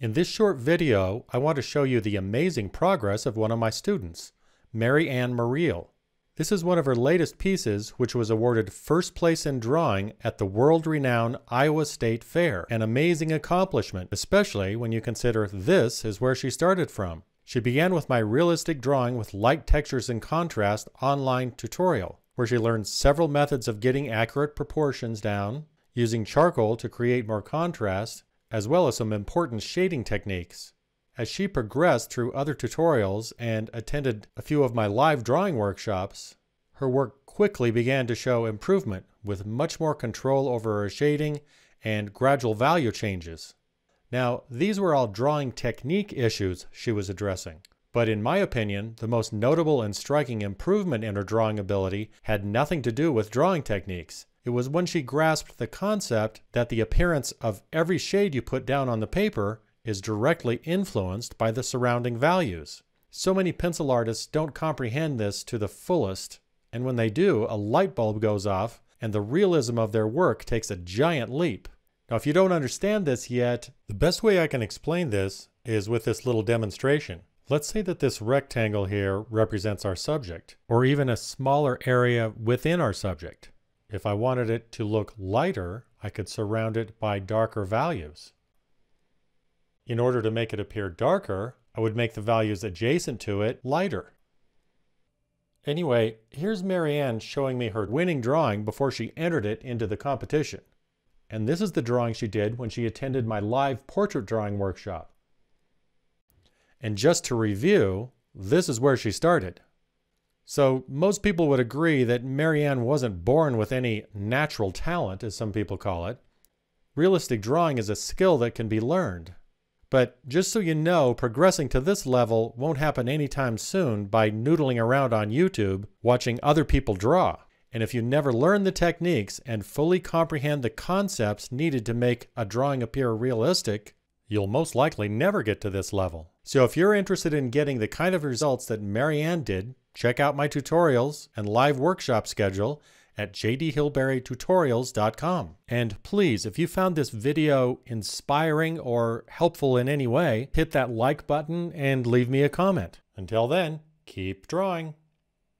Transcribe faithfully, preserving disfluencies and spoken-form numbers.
In this short video, I want to show you the amazing progress of one of my students, Mary Ann Muriel. This is one of her latest pieces, which was awarded first place in drawing at the world-renowned Iowa State Fair, an amazing accomplishment, especially when you consider this is where she started from. She began with my Realistic Drawing with Light Textures and Contrast online tutorial, where she learned several methods of getting accurate proportions down, using charcoal to create more contrast, as well as some important shading techniques. As she progressed through other tutorials and attended a few of my live drawing workshops, her work quickly began to show improvement with much more control over her shading and gradual value changes. Now, these were all drawing technique issues she was addressing, but in my opinion, the most notable and striking improvement in her drawing ability had nothing to do with drawing techniques. It was when she grasped the concept that the appearance of every shade you put down on the paper is directly influenced by the surrounding values. So many pencil artists don't comprehend this to the fullest, and when they do, a light bulb goes off and the realism of their work takes a giant leap. Now, if you don't understand this yet, the best way I can explain this is with this little demonstration. Let's say that this rectangle here represents our subject, or even a smaller area within our subject. If I wanted it to look lighter, I could surround it by darker values. In order to make it appear darker, I would make the values adjacent to it lighter. Anyway, here's Mary Ann showing me her winning drawing before she entered it into the competition. And this is the drawing she did when she attended my live portrait drawing workshop. And just to review, this is where she started. So most people would agree that Mary Ann wasn't born with any natural talent, as some people call it. Realistic drawing is a skill that can be learned. But just so you know, progressing to this level won't happen anytime soon by noodling around on YouTube, watching other people draw. And if you never learn the techniques and fully comprehend the concepts needed to make a drawing appear realistic, you'll most likely never get to this level. So if you're interested in getting the kind of results that Mary Ann did, check out my tutorials and live workshop schedule at j d hillberry tutorials dot com. And please, if you found this video inspiring or helpful in any way, hit that like button and leave me a comment. Until then, keep drawing.